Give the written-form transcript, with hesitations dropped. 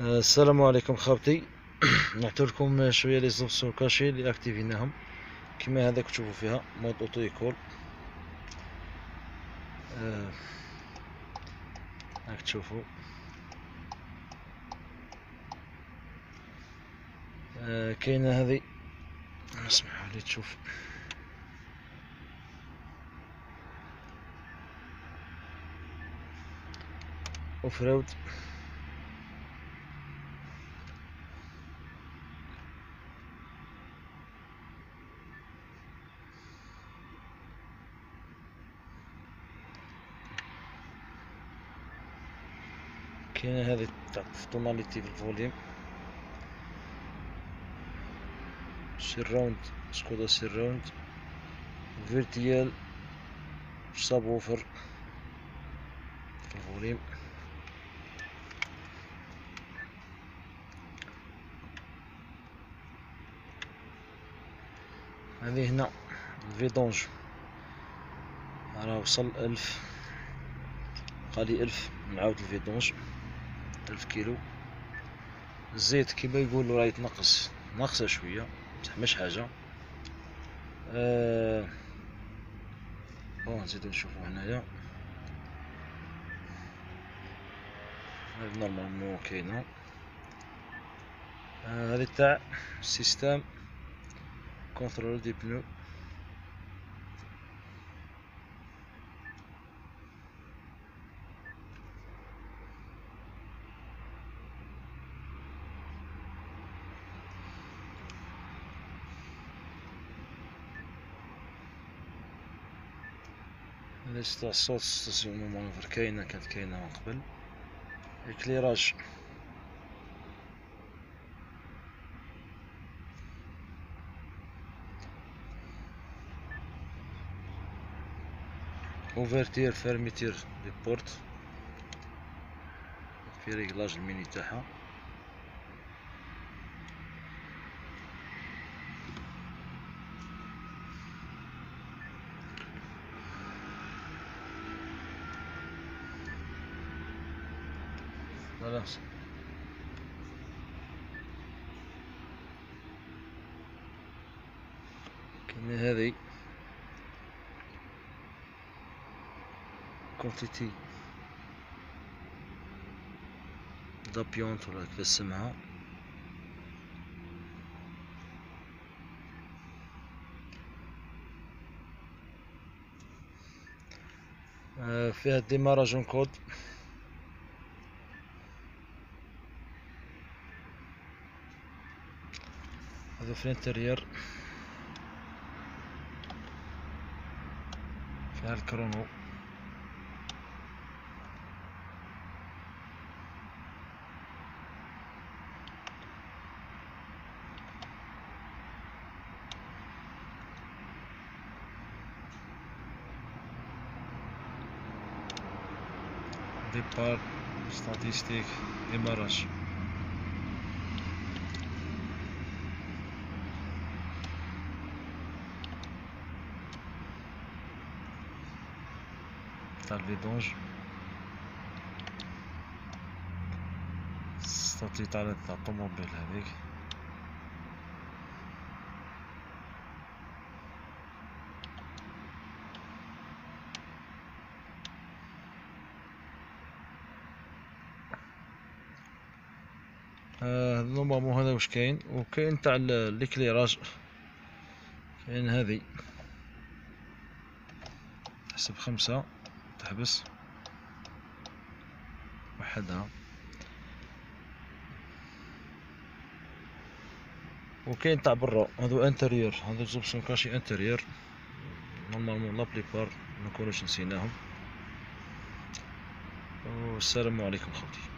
السلام عليكم خابتي. نعطي لكم شويه لي زوبسيون كاشي اللي اكتيفيناهم كما هذاك تشوفوا فيها مود اوتو ايكول. هاك تشوفوا كاينه هذه، نسمحوا لي تشوف اوف رود، كاينه هذه تعطف طوناليتي في الفوليوم، سيراوند سكودا سيراوند فيرتيال سابوفر في الفوليوم. هذه هنا الفيدونج راه وصل 1000، بقالي 1000 نعاود الفيدونج 1000 كيلو. الزيت كيما يقولوا راه يتنقص، ناقصه شويه بصح مش حاجه. نزيدو نشوفو هنايا، هذه نورمالمون كاينه، هذه تاع سيستم كنترول دي بنو. هذه الصوت ستاسيون مانوفر كاينه، كانت كاينه من قبل. اكليراج اوفرتير فيرميتير دي بورت في ريغلاج الميني تاعها. خلاص كاينه هذه كونتيتي دابيونت ولا كيف اسمها، فيها ديماراج اون كود، هذا في الانتيريور، فيها الكرونو، ديبار ستاتيستيك ديماراج. الفيدونج ستاتي تاع الطوموبيل هذيك، نورمالمون هذا واش كاين. وكاين تاع ليكليراج، كاين هذه حسب 5 تحبس وحدها، وكاين تاع برا هذو انتيريور، هذو زوبسيون كاشي انتيريور نورمالمون لا بليبار منكونوش نسيناهم. والسلام عليكم خوتي.